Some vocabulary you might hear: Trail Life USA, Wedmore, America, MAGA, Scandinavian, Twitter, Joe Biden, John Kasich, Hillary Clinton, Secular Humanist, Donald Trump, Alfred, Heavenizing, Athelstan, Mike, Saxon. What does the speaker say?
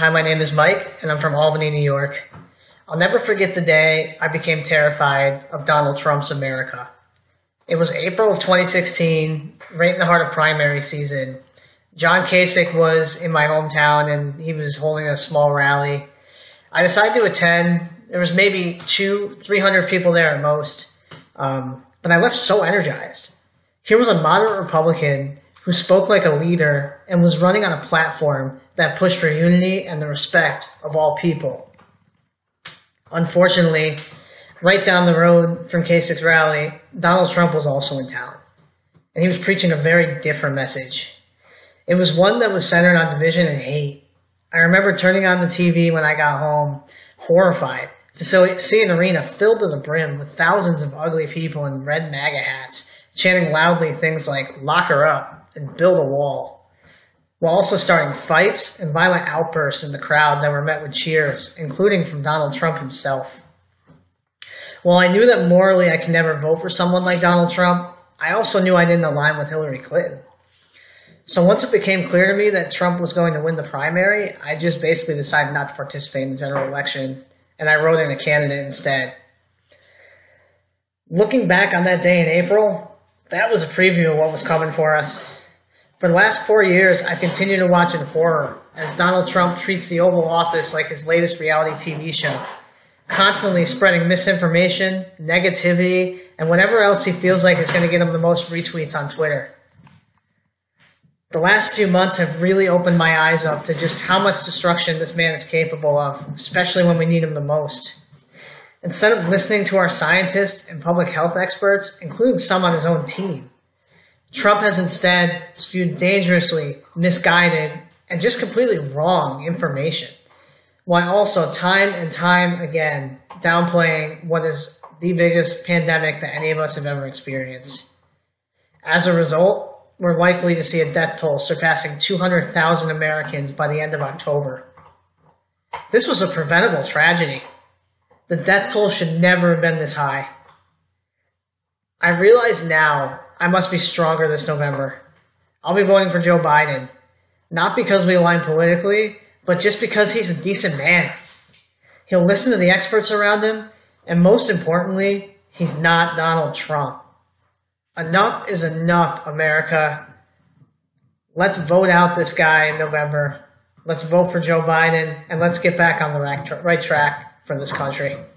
Hi, my name is Mike, and I'm from Albany, New York. I'll never forget the day I became terrified of Donald Trump's America. It was April of 2016, right in the heart of primary season. John Kasich was in my hometown, and he was holding a small rally. I decided to attend. There was maybe 200-300 people there at most, and I left so energized. Here was a moderate Republican who spoke like a leader and was running on a platform that pushed for unity and the respect of all people. Unfortunately, right down the road from Kasich's rally, Donald Trump was also in town, and he was preaching a very different message. It was one that was centered on division and hate. I remember turning on the TV when I got home, horrified to see an arena filled to the brim with thousands of ugly people in red MAGA hats, chanting loudly things like, "Lock her up" and "Build a wall," while also starting fights and violent outbursts in the crowd that were met with cheers, including from Donald Trump himself. While I knew that morally I could never vote for someone like Donald Trump, I also knew I didn't align with Hillary Clinton. So once it became clear to me that Trump was going to win the primary, I just basically decided not to participate in the general election, and I wrote in a candidate instead. Looking back on that day in April, that was a preview of what was coming for us. For the last 4 years, I've continued to watch in horror as Donald Trump treats the Oval Office like his latest reality TV show, constantly spreading misinformation, negativity, and whatever else he feels like is going to get him the most retweets on Twitter. The last few months have really opened my eyes up to just how much destruction this man is capable of, especially when we need him the most. Instead of listening to our scientists and public health experts, including some on his own team, Trump has instead spewed dangerously misguided and just completely wrong information, while also time and time again downplaying what is the biggest pandemic that any of us have ever experienced. As a result, we're likely to see a death toll surpassing 200,000 Americans by the end of October. This was a preventable tragedy. The death toll should never have been this high. I realize now I must be stronger this November. I'll be voting for Joe Biden, not because we align politically, but just because he's a decent man. He'll listen to the experts around him, and most importantly, he's not Donald Trump. Enough is enough, America. Let's vote out this guy in November. Let's vote for Joe Biden, and let's get back on the right track for this country.